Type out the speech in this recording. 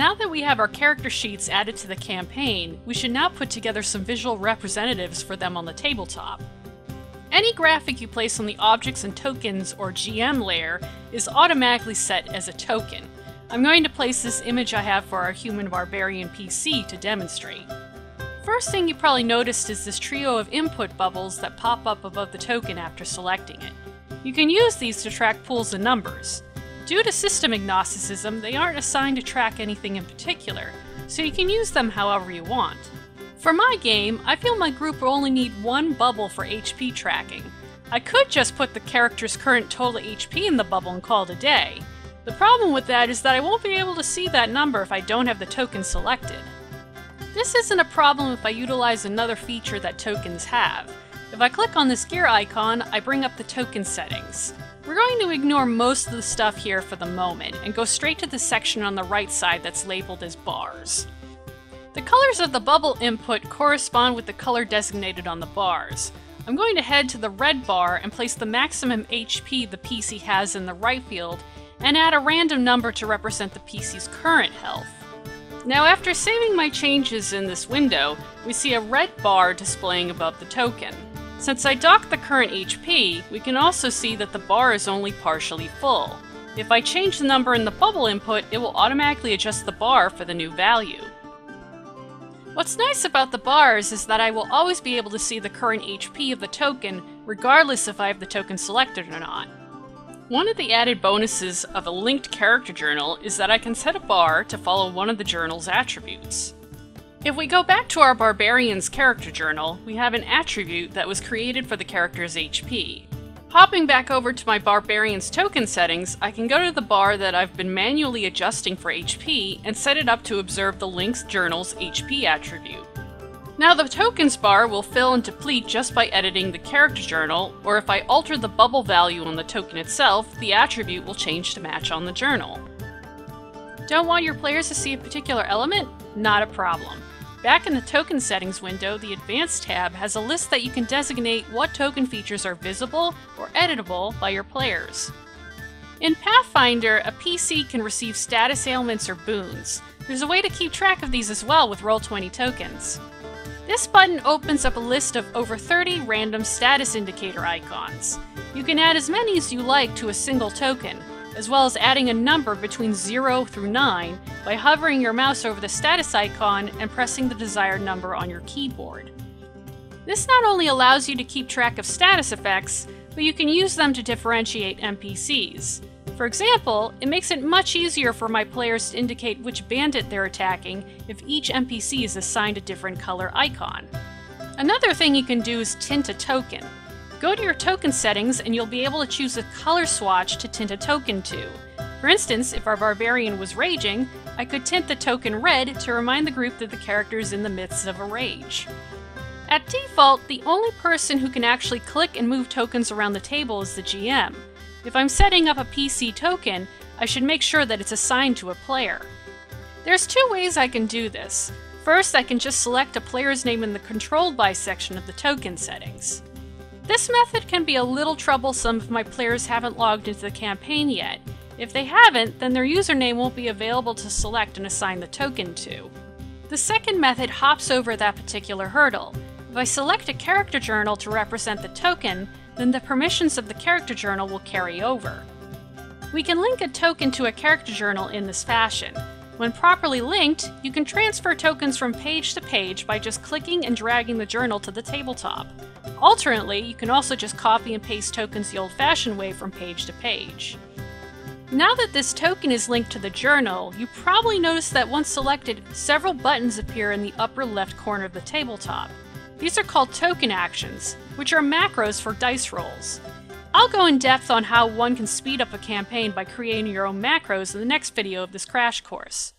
Now that we have our character sheets added to the campaign, we should now put together some visual representatives for them on the tabletop. Any graphic you place on the Objects and Tokens or GM layer is automatically set as a token. I'm going to place this image I have for our human barbarian PC to demonstrate. First thing you probably noticed is this trio of input bubbles that pop up above the token after selecting it. You can use these to track pools of numbers. Due to system agnosticism, they aren't assigned to track anything in particular, so you can use them however you want. For my game, I feel my group will only need one bubble for HP tracking. I could just put the character's current total HP in the bubble and call it a day. The problem with that is that I won't be able to see that number if I don't have the token selected. This isn't a problem if I utilize another feature that tokens have. If I click on this gear icon, I bring up the token settings. We're going to ignore most of the stuff here for the moment and go straight to the section on the right side that's labeled as bars. The colors of the bubble input correspond with the color designated on the bars. I'm going to head to the red bar and place the maximum HP the PC has in the right field and add a random number to represent the PC's current health. Now, after saving my changes in this window, we see a red bar displaying above the token. Since I docked the current HP, we can also see that the bar is only partially full. If I change the number in the bubble input, it will automatically adjust the bar for the new value. What's nice about the bars is that I will always be able to see the current HP of the token, regardless if I have the token selected or not. One of the added bonuses of a linked character journal is that I can set a bar to follow one of the journal's attributes. If we go back to our Barbarian's character journal, we have an attribute that was created for the character's HP. Hopping back over to my Barbarian's token settings, I can go to the bar that I've been manually adjusting for HP and set it up to observe the linked journal's HP attribute. Now the tokens bar will fill and deplete just by editing the character journal, or if I alter the bubble value on the token itself, the attribute will change to match on the journal. Don't want your players to see a particular element? Not a problem. Back in the token settings window, the Advanced tab has a list that you can designate what token features are visible or editable by your players. In Pathfinder, a PC can receive status ailments or boons. There's a way to keep track of these as well with Roll20 tokens. This button opens up a list of over 30 random status indicator icons. You can add as many as you like to a single token, as well as adding a number between 0 through 9 by hovering your mouse over the status icon and pressing the desired number on your keyboard. This not only allows you to keep track of status effects, but you can use them to differentiate NPCs. For example, it makes it much easier for my players to indicate which bandit they're attacking if each NPC is assigned a different color icon. Another thing you can do is tint a token. Go to your token settings and you'll be able to choose a color swatch to tint a token to. For instance, if our barbarian was raging, I could tint the token red to remind the group that the character is in the midst of a rage. At default, the only person who can actually click and move tokens around the table is the GM. If I'm setting up a PC token, I should make sure that it's assigned to a player. There's two ways I can do this. First, I can just select a player's name in the Controlled By section of the token settings. This method can be a little troublesome if my players haven't logged into the campaign yet. If they haven't, then their username won't be available to select and assign the token to. The second method hops over that particular hurdle. If I select a character journal to represent the token, then the permissions of the character journal will carry over. We can link a token to a character journal in this fashion. When properly linked, you can transfer tokens from page to page by just clicking and dragging the journal to the tabletop. Alternately, you can also just copy and paste tokens the old-fashioned way from page to page. Now that this token is linked to the journal, you probably notice that once selected, several buttons appear in the upper left corner of the tabletop. These are called token actions, which are macros for dice rolls. I'll go in depth on how one can speed up a campaign by creating your own macros in the next video of this crash course.